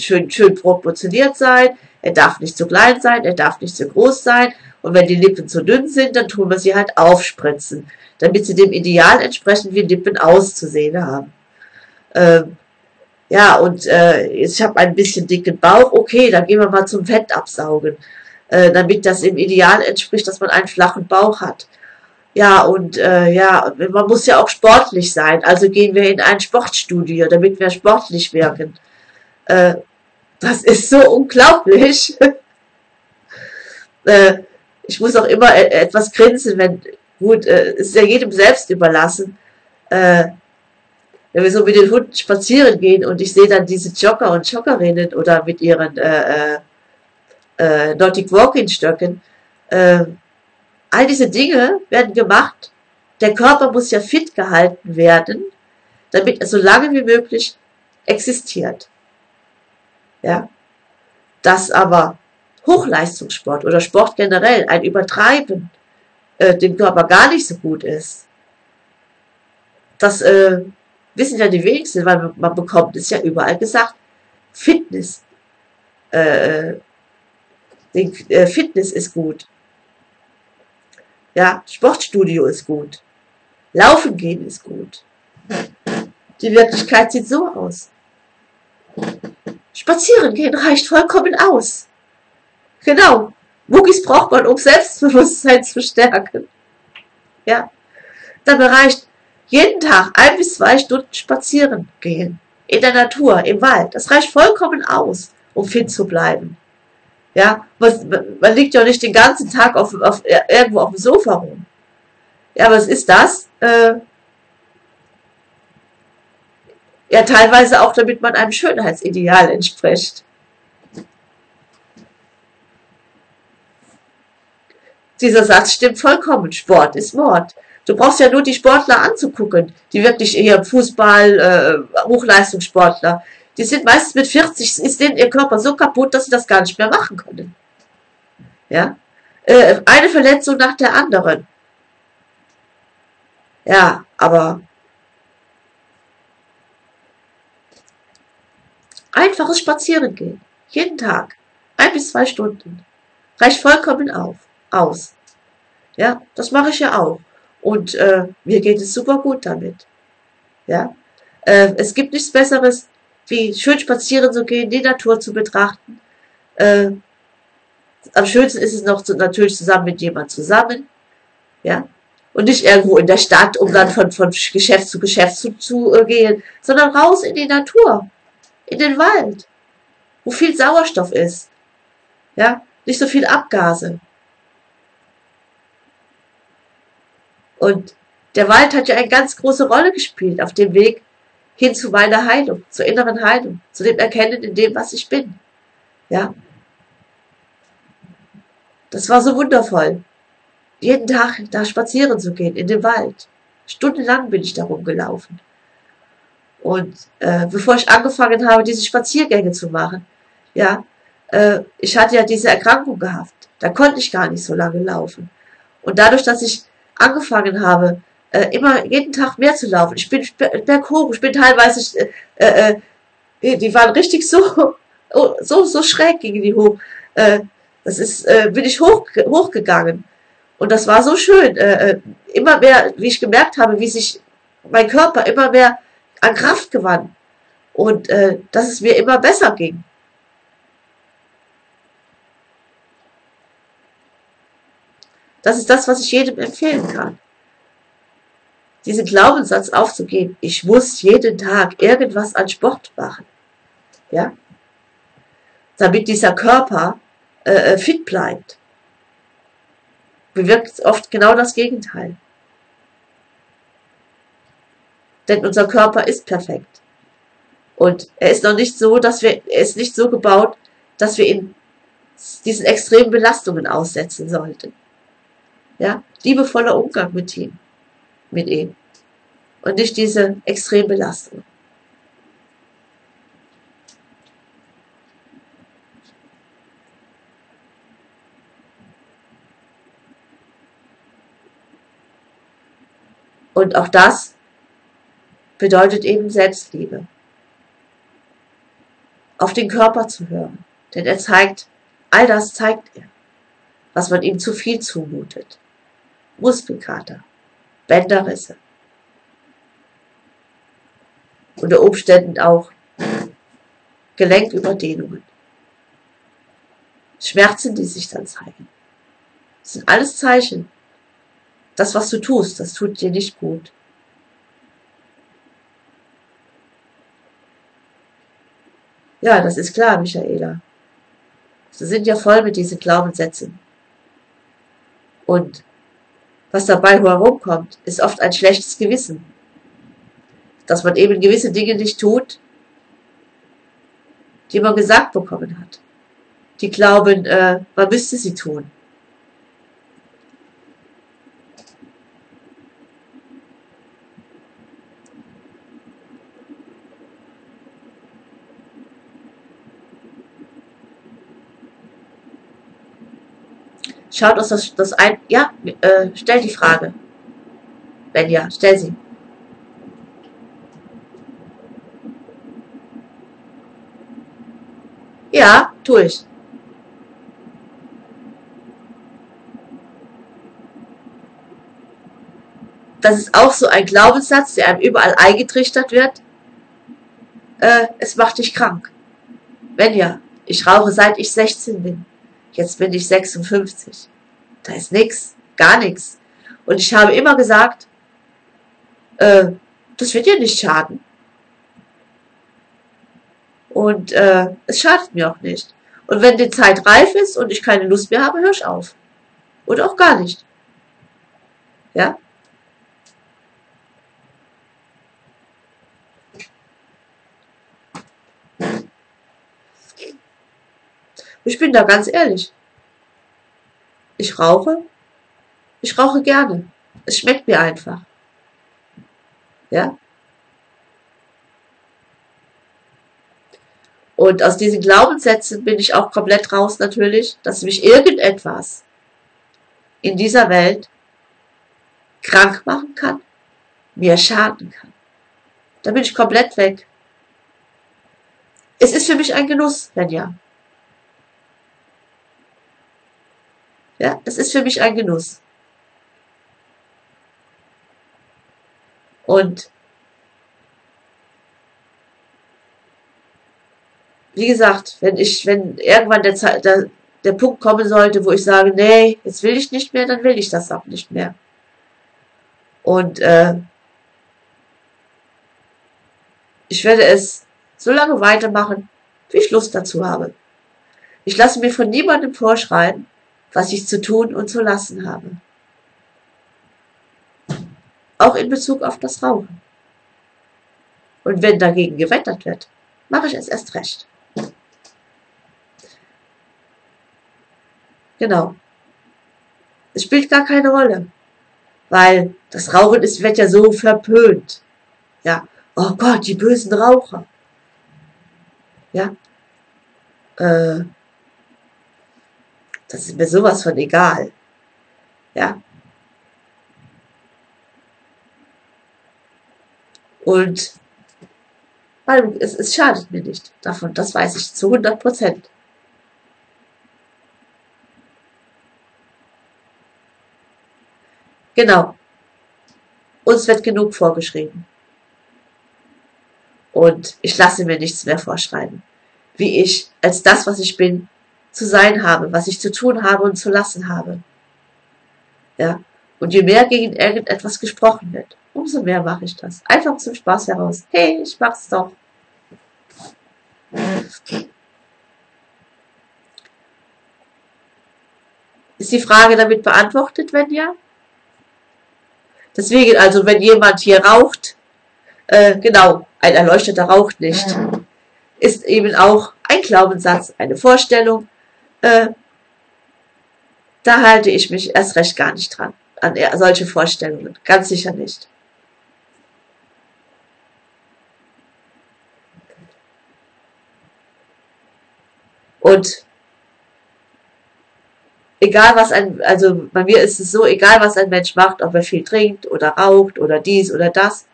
schön proportioniert sein, er darf nicht zu klein sein, er darf nicht zu groß sein. Und wenn die Lippen zu dünn sind, dann tun wir sie halt aufspritzen, damit sie dem Ideal entsprechen, wie Lippen auszusehen haben. Ja, und ich habe ein bisschen dicken Bauch, okay, dann gehen wir mal zum Fett absaugen, damit das im Ideal entspricht, dass man einen flachen Bauch hat. Ja, und ja, man muss ja auch sportlich sein, also gehen wir in ein Sportstudio, damit wir sportlich wirken. Das ist so unglaublich. Ich muss auch immer etwas grinsen, wenn, gut, ist ja jedem selbst überlassen. Wenn wir so mit den Hunden spazieren gehen und ich sehe dann diese Jogger und Joggerinnen oder mit ihren Nordic Walking Stöcken, all diese Dinge werden gemacht. Der Körper muss ja fit gehalten werden, damit er so lange wie möglich existiert. Ja. Dass aber Hochleistungssport oder Sport generell ein Übertreiben dem Körper gar nicht so gut ist, das wissen ja die wenigsten, weil man bekommt es ja überall gesagt. Fitness. Fitness ist gut. Ja, Sportstudio ist gut. Laufen gehen ist gut. Die Wirklichkeit sieht so aus. Spazieren gehen reicht vollkommen aus. Genau. Muckis braucht man, um Selbstbewusstsein zu stärken. Ja. Dabei reicht jeden Tag 1 bis 2 Stunden spazieren gehen. In der Natur, im Wald. Das reicht vollkommen aus, um fit zu bleiben. Ja, man liegt ja nicht den ganzen Tag irgendwo auf dem Sofa rum. Ja, was ist das? Ja, teilweise auch, damit man einem Schönheitsideal entspricht. Dieser Satz stimmt vollkommen. Sport ist Mord. Du brauchst ja nur die Sportler anzugucken, die wirklich eher Fußball, Hochleistungssportler. Die sind meistens mit 40, ist denen ihr Körper so kaputt, dass sie das gar nicht mehr machen können. Ja? Eine Verletzung nach der anderen. Ja, aber einfaches Spazierengehen. Jeden Tag. 1 bis 2 Stunden. Reicht vollkommen aus. Ja, das mache ich ja auch. Und mir geht es super gut damit. Ja? Es gibt nichts Besseres, wie schön spazieren zu gehen, die Natur zu betrachten. Am schönsten ist es noch natürlich zusammen mit jemand zusammen. Ja? Und nicht irgendwo in der Stadt, um dann von Geschäft zu Geschäft zu gehen, sondern raus in die Natur, in den Wald, wo viel Sauerstoff ist. Ja? Nicht so viel Abgase. Und der Wald hat ja eine ganz große Rolle gespielt auf dem Weg hin zu meiner Heilung, zur inneren Heilung, zu dem Erkennen in dem, was ich bin. Ja. Das war so wundervoll, jeden Tag da spazieren zu gehen, in den Wald. Stundenlang bin ich da rumgelaufen. Und bevor ich angefangen habe, diese Spaziergänge zu machen, ja, ich hatte ja diese Erkrankung gehabt. Da konnte ich gar nicht so lange laufen. Und dadurch, dass ich angefangen habe, immer jeden Tag mehr zu laufen. Ich bin berghoch, ich bin teilweise, die waren richtig so schräg gingen die hoch. Bin ich hochgegangen. Und das war so schön. Immer mehr, wie ich gemerkt habe, wie sich mein Körper immer mehr an Kraft gewann. Und dass es mir immer besser ging. Das ist das, was ich jedem empfehlen kann. Diesen Glaubenssatz aufzugeben, ich muss jeden Tag irgendwas an Sport machen. Ja? Damit dieser Körper fit bleibt. Bewirkt oft genau das Gegenteil. Denn unser Körper ist perfekt. Und er ist noch nicht so, er ist nicht so gebaut, dass wir ihn diesen extremen Belastungen aussetzen sollten. Ja? Liebevoller Umgang mit ihm. Und nicht diese extreme Belastung. Und auch das bedeutet eben Selbstliebe. Auf den Körper zu hören. Denn er zeigt, all das zeigt er, was man ihm zu viel zumutet. Muskelkater, Bänderrisse. Unter Umständen auch Gelenküberdehnungen. Schmerzen, die sich dann zeigen. Das sind alles Zeichen. Das, was du tust, das tut dir nicht gut. Ja, das ist klar, Michaela. Sie sind ja voll mit diesen Glaubenssätzen. Und was dabei herumkommt, ist oft ein schlechtes Gewissen. Dass man eben gewisse Dinge nicht tut, die man gesagt bekommen hat. Die glauben, man müsste sie tun. Schaut uns das ein. Ja, stell die Frage. Wenn ja, stell sie. Ja, tue ich. Das ist auch so ein Glaubenssatz, der einem überall eingetrichtert wird. Es macht dich krank. Wenn ja, ich rauche seit ich 16 bin. Jetzt bin ich 56. Da ist nichts, gar nichts. Und ich habe immer gesagt, das wird dir nicht schaden. Und es schadet mir auch nicht. Und wenn die Zeit reif ist und ich keine Lust mehr habe, höre ich auf. Oder auch gar nicht. Ja? Ich bin da ganz ehrlich. Ich rauche gerne. Es schmeckt mir einfach. Ja? Und aus diesen Glaubenssätzen bin ich auch komplett raus natürlich, dass mich irgendetwas in dieser Welt krank machen kann, mir schaden kann. Da bin ich komplett weg. Es ist für mich ein Genuss, wenn ja. Ja, es ist für mich ein Genuss. Und wie gesagt, wenn irgendwann der Punkt kommen sollte, wo ich sage, nee, jetzt will ich nicht mehr, dann will ich das auch nicht mehr. Und ich werde es so lange weitermachen, wie ich Lust dazu habe. Ich lasse mir von niemandem vorschreiben, was ich zu tun und zu lassen habe. Auch in Bezug auf das Rauchen. Und wenn dagegen gewettert wird, mache ich es erst recht. Genau. Es spielt gar keine Rolle. Weil das Rauchen wird ja so verpönt. Ja. Oh Gott, die bösen Raucher. Ja. Das ist mir sowas von egal. Ja. Und es schadet mir nicht davon, das weiß ich zu 100%. Genau. Uns wird genug vorgeschrieben. Und ich lasse mir nichts mehr vorschreiben, wie ich als das, was ich bin, zu sein habe, was ich zu tun habe und zu lassen habe. Ja. Und je mehr gegen irgendetwas gesprochen wird, umso mehr mache ich das. Einfach zum Spaß heraus. Hey, ich mach's doch. Ist die Frage damit beantwortet, wenn ja? Deswegen, also wenn jemand hier raucht, genau, ein Erleuchteter raucht nicht, ist eben auch ein Glaubenssatz, eine Vorstellung, da halte ich mich erst recht gar nicht dran, an solche Vorstellungen, ganz sicher nicht. Und egal was also bei mir ist es so, egal was ein Mensch macht, ob er viel trinkt oder raucht oder dies oder das,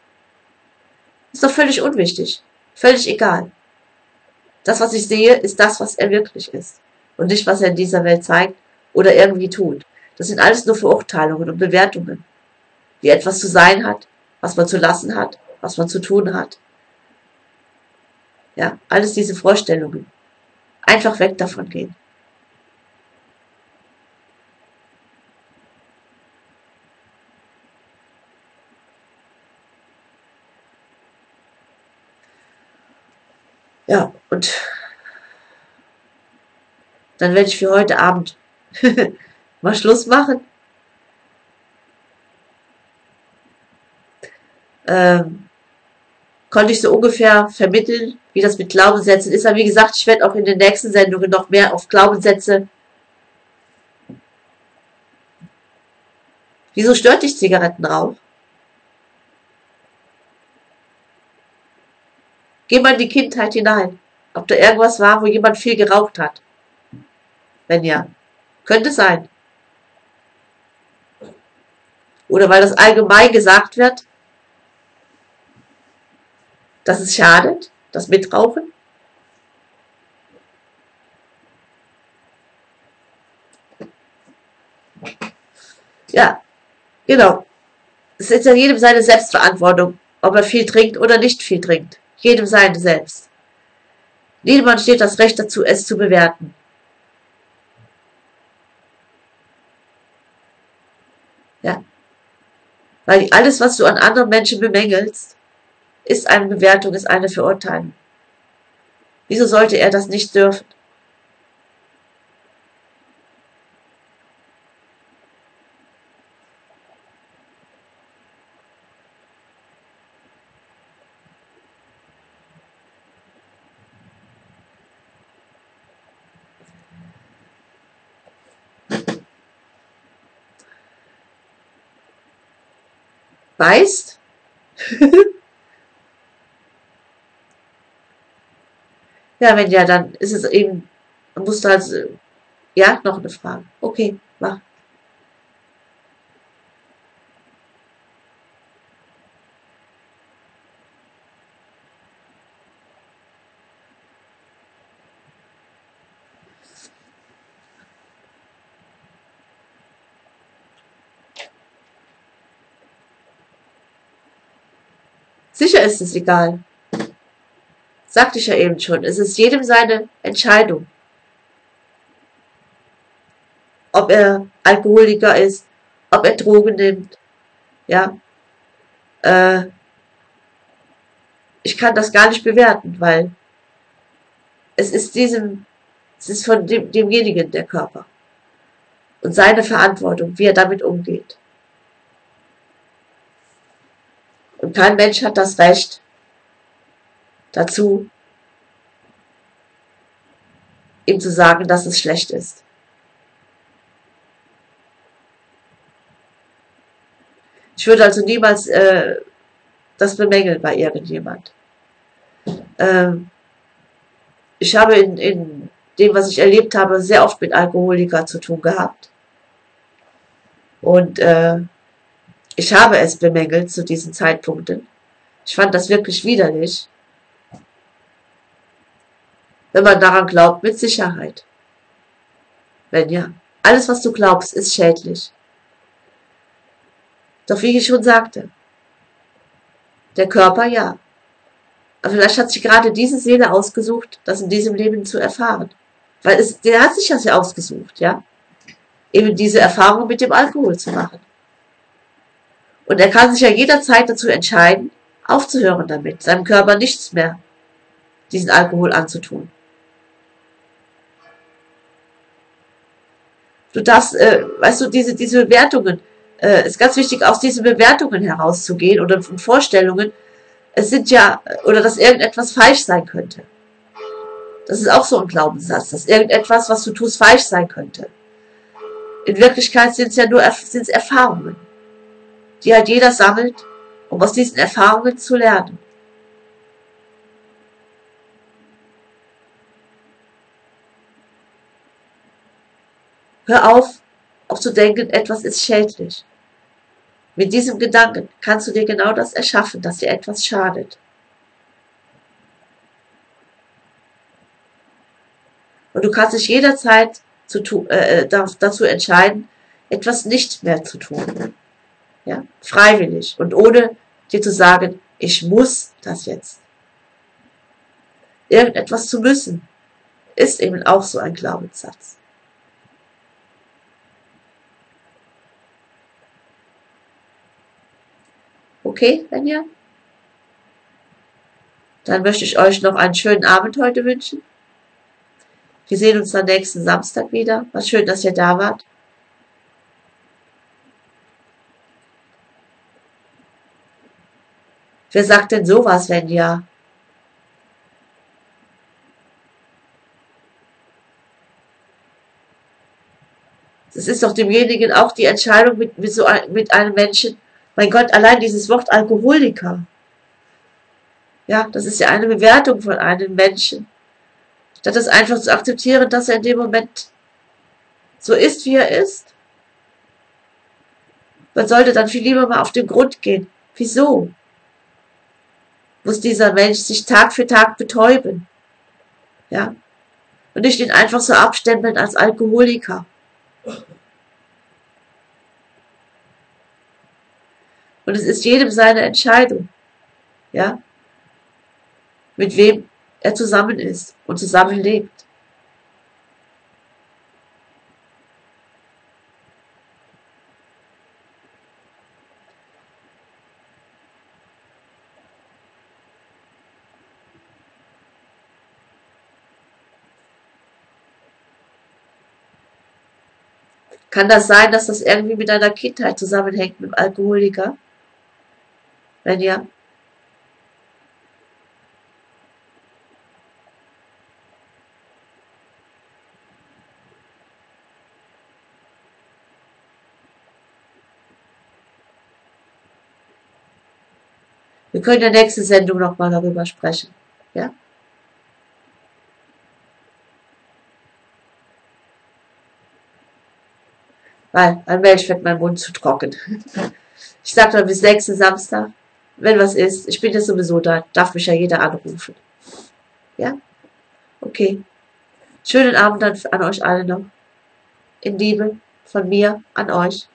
ist doch völlig unwichtig, völlig egal. Das, was ich sehe, ist das, was er wirklich ist und nicht, was er in dieser Welt zeigt oder irgendwie tut. Das sind alles nur Verurteilungen und Bewertungen, wie etwas zu sein hat, was man zu lassen hat, was man zu tun hat. Ja, alles diese Vorstellungen. Einfach weg davon gehen. Ja, und dann werde ich für heute Abend mal Schluss machen. Konnte ich so ungefähr vermitteln, wie das mit Glaubenssätzen ist. Aber wie gesagt, ich werde auch in den nächsten Sendungen noch mehr auf Glaubenssätze. Wieso stört dich Zigarettenrauch? Geh mal in die Kindheit hinein, ob da irgendwas war, wo jemand viel geraucht hat. Wenn ja, könnte sein. Oder weil das allgemein gesagt wird, dass es schadet, das Mitrauchen. Ja, genau. Es ist ja jedem seine Selbstverantwortung, ob er viel trinkt oder nicht viel trinkt. Jedem seine selbst. Niemand steht das Recht dazu, es zu bewerten. Ja. Weil alles, was du an anderen Menschen bemängelst, ist eine Bewertung, ist eine Verurteilung. Wieso sollte er das nicht dürfen? Weißt? Ja, wenn ja, dann ist es eben, musst du halt, ja, noch eine Frage. Okay, mach. Sicher ist es egal. Sagte ich ja eben schon. Es ist jedem seine Entscheidung. Ob er Alkoholiker ist, ob er Drogen nimmt. Ja. Ich kann das gar nicht bewerten, weil es ist von demjenigen der Körper. Und seine Verantwortung, wie er damit umgeht. Und kein Mensch hat das Recht dazu, ihm zu sagen, dass es schlecht ist. Ich würde also niemals das bemängeln bei irgendjemand. Ich habe in dem, was ich erlebt habe, sehr oft mit Alkoholikern zu tun gehabt. Und ich habe es bemängelt zu diesen Zeitpunkten. Ich fand das wirklich widerlich. Wenn man daran glaubt, mit Sicherheit. Wenn ja, alles, was du glaubst, ist schädlich. Doch wie ich schon sagte, der Körper ja. Aber vielleicht hat sich gerade diese Seele ausgesucht, das in diesem Leben zu erfahren. Weil der hat sich das ja ausgesucht, ja. Eben diese Erfahrung mit dem Alkohol zu machen. Und er kann sich ja jederzeit dazu entscheiden, aufzuhören damit, seinem Körper nichts mehr, diesen Alkohol anzutun. Du darfst, weißt du, diese Bewertungen, ist ganz wichtig, aus diesen Bewertungen herauszugehen oder von Vorstellungen, es sind ja, oder dass irgendetwas falsch sein könnte. Das ist auch so ein Glaubenssatz, dass irgendetwas, was du tust, falsch sein könnte. In Wirklichkeit sind es ja nur Erfahrungen, die halt jeder sammelt, um aus diesen Erfahrungen zu lernen. Hör auf, auch zu denken, etwas ist schädlich. Mit diesem Gedanken kannst du dir genau das erschaffen, dass dir etwas schadet. Und du kannst dich jederzeit dazu entscheiden, etwas nicht mehr zu tun. Ja? Freiwillig und ohne dir zu sagen, ich muss das jetzt. Irgendetwas zu müssen, ist eben auch so ein Glaubenssatz. Okay, Benja? Dann möchte ich euch noch einen schönen Abend heute wünschen. Wir sehen uns dann nächsten Samstag wieder. War schön, dass ihr da wart. Wer sagt denn sowas, Benja? Das ist doch demjenigen auch die Entscheidung mit einem Menschen. Mein Gott, allein dieses Wort Alkoholiker. Ja, das ist ja eine Bewertung von einem Menschen. Statt es einfach zu akzeptieren, dass er in dem Moment so ist, wie er ist. Man sollte dann viel lieber mal auf den Grund gehen. Wieso muss dieser Mensch sich Tag für Tag betäuben? Ja? Und nicht ihn einfach so abstempeln als Alkoholiker. Und es ist jedem seine Entscheidung, ja, mit wem er zusammen ist und zusammen lebt. Kann das sein, dass das irgendwie mit deiner Kindheit zusammenhängt, mit dem Alkoholiker? Wenn ja. Wir können in der nächsten Sendung nochmal darüber sprechen. Ja? Weil ein Mensch wird mein Mund zu trocken. Ich sage dann bis nächsten Samstag. Wenn was ist, ich bin ja sowieso da, darf mich ja jeder anrufen. Ja? Okay. Schönen Abend an euch alle noch. In Liebe von mir an euch.